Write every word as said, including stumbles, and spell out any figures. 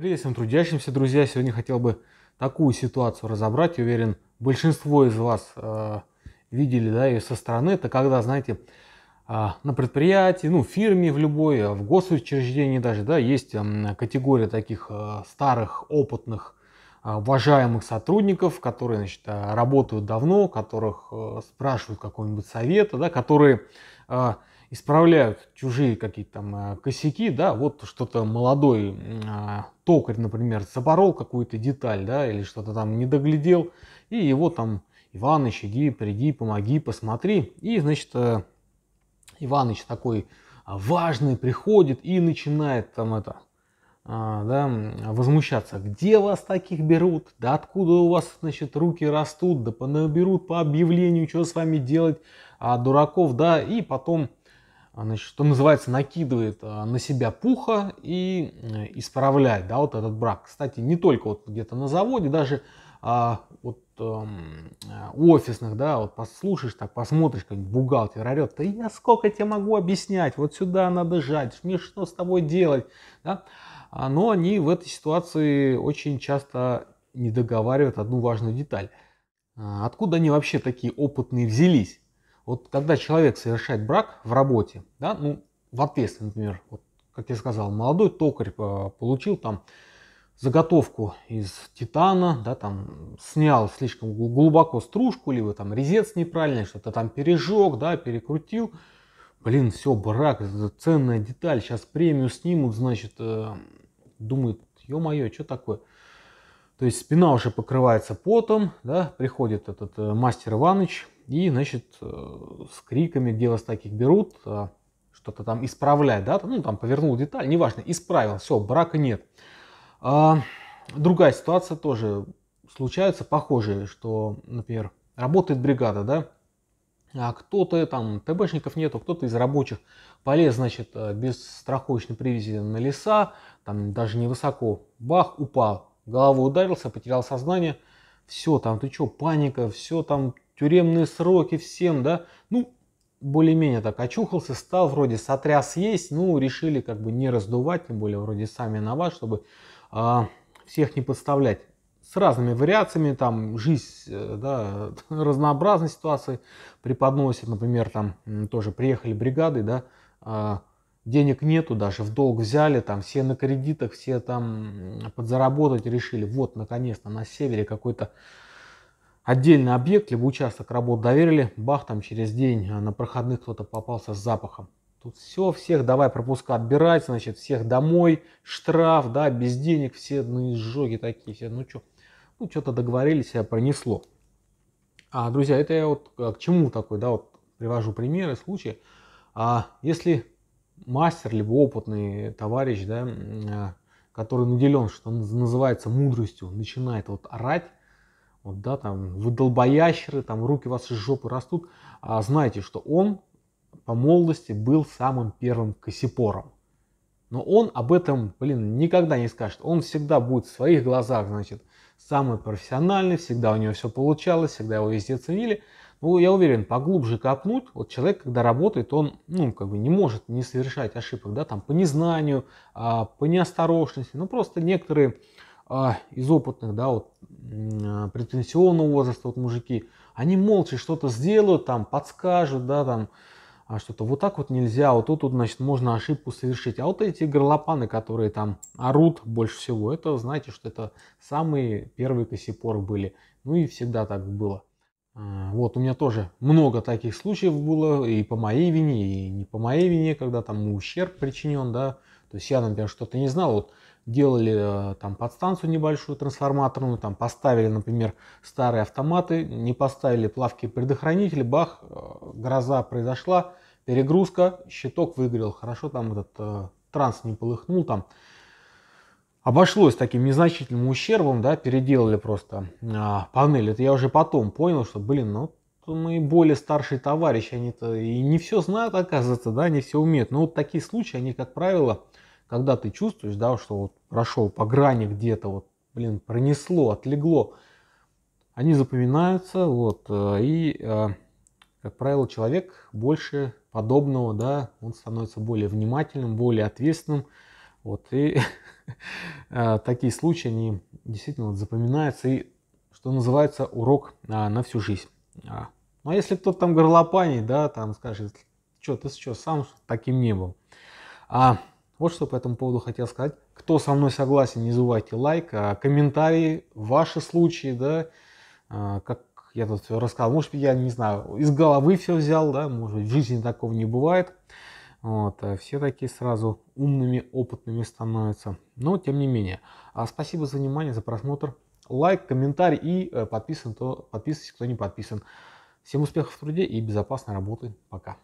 Рельсовым трудящимся, друзья, сегодня хотел бы такую ситуацию разобрать. Я уверен, большинство из вас э, видели, да, ее со стороны. Это когда, знаете, э, на предприятии, ну, в фирме в любой, в госучреждении даже, да, есть э, категория таких э, старых, опытных, э, уважаемых сотрудников, которые, значит, э, работают давно, которых э, спрашивают какого-нибудь совета, да, которые... Э, исправляют чужие какие-то там косяки, да, вот что-то молодой э, токарь, например, запорол какую-то деталь, да, или что-то там не доглядел, и его там: Иваныч, иди, приди, помоги, посмотри. И, значит, э, Иваныч такой важный приходит и начинает там это, э, да, возмущаться. Где вас таких берут? Да откуда у вас, значит, руки растут? Да понаберут по объявлению, что с вами делать, а, дураков, да, и потом... Значит, что называется, накидывает на себя пуха и исправляет, да, вот этот брак. Кстати, не только вот где-то на заводе, даже а, вот, а, у офисных, да, вот послушаешь, так посмотришь, как бухгалтер орет: да я сколько тебе могу объяснять, вот сюда надо жать, мне что с тобой делать, да? Но они в этой ситуации очень часто не договаривают одну важную деталь. Откуда они вообще такие опытные взялись? Вот когда человек совершает брак в работе, да, ну, в ответстве, например, вот, как я сказал, молодой токарь получил там заготовку из титана, да, там, снял слишком глубоко стружку, либо там резец неправильный, что-то там пережег, да, перекрутил. Блин, все, брак, ценная деталь, сейчас премию снимут, значит, э, думает, ё-моё, что такое? То есть спина уже покрывается потом, да, приходит этот э, мастер Иваныч, и, значит, с криками: где вас таких берут, что-то там исправляет, да, ну, там повернул деталь, неважно, исправил, все, брака нет. Другая ситуация тоже случается, похожая, что, например, работает бригада, да, а кто-то там, ТБшников нету, кто-то из рабочих полез, значит, без страховочной привязи на леса, там даже невысоко, бах, упал, головой ударился, потерял сознание, все, там, ты чё, паника, все, там, тюремные сроки всем, да, ну, более-менее так очухался, стал, вроде сотряс есть, ну, решили как бы не раздувать, тем более вроде сами виноват, чтобы э, всех не подставлять. С разными вариациями, там, жизнь, э, да, разнообразной ситуации преподносит, например, там, тоже приехали бригады, да, э, денег нету, даже в долг взяли, там, все на кредитах, все там подзаработать решили, вот, наконец-то, на севере какой-то отдельный объект, либо участок работ доверили, бах, там через день на проходных кто-то попался с запахом. Тут все, всех давай пропуска отбирать, значит, всех домой, штраф, да, без денег, все, ну, изжоги такие, все, ну, что, ну, что-то договорились, себя пронесло. А, друзья, это я вот к чему такой, да, вот привожу примеры, случаи. А если мастер, либо опытный товарищ, да, который наделен, что называется, мудростью, начинает вот орать, вот, да, там, вы долбоящеры, там, руки у вас из жопы растут, а знаете, что он по молодости был самым первым косипором. Но он об этом, блин, никогда не скажет. Он всегда будет в своих глазах, значит, самый профессиональный, всегда у него все получалось, всегда его везде ценили. Ну, я уверен, поглубже копнуть, вот человек, когда работает, он, ну, как бы не может не совершать ошибок, да, там, по незнанию, по неосторожности, ну, просто некоторые... из опытных, да, вот, предпенсионного возраста, вот мужики, они молча что-то сделают, там, подскажут, да, там, что-то вот так вот нельзя, вот тут, вот, значит, можно ошибку совершить. А вот эти горлопаны, которые там орут больше всего, это, знаете, что это самые первые косипоры были. Ну и всегда так было. Вот, у меня тоже много таких случаев было, и по моей вине, и не по моей вине, когда там ущерб причинен, да, то есть я, например, что-то не знал, вот, делали там подстанцию небольшую трансформаторную, там поставили, например, старые автоматы, не поставили плавки предохранители, бах, гроза произошла, перегрузка, щиток выгорел, хорошо там этот э, транс не полыхнул, там обошлось таким незначительным ущербом, да, переделали просто э, панель. Это я уже потом понял, что, блин, ну мои более старшие товарищи, они-то и не все знают, оказывается, да, не все умеют. Но вот такие случаи, они, как правило, когда ты чувствуешь, да, что вот прошел по грани где-то, вот, блин, пронесло, отлегло, они запоминаются, вот, и, как правило, человек больше подобного, да, он становится более внимательным, более ответственным, вот, и такие случаи, они действительно запоминаются и, что называется, урок на всю жизнь. Ну а если кто-то там горлопанит, да, там скажет, что ты что, сам таким не был. А вот что по этому поводу хотел сказать. Кто со мной согласен, не забывайте лайк, комментарии, ваши случаи, да, как я тут рассказал, может быть, я не знаю, из головы все взял, да, может быть, в жизни такого не бывает. Вот, все такие сразу умными, опытными становятся. Но тем не менее, спасибо за внимание, за просмотр. Лайк, комментарий и подписан, то подписывайтесь, кто не подписан. Всем успехов в труде и безопасной работы. Пока.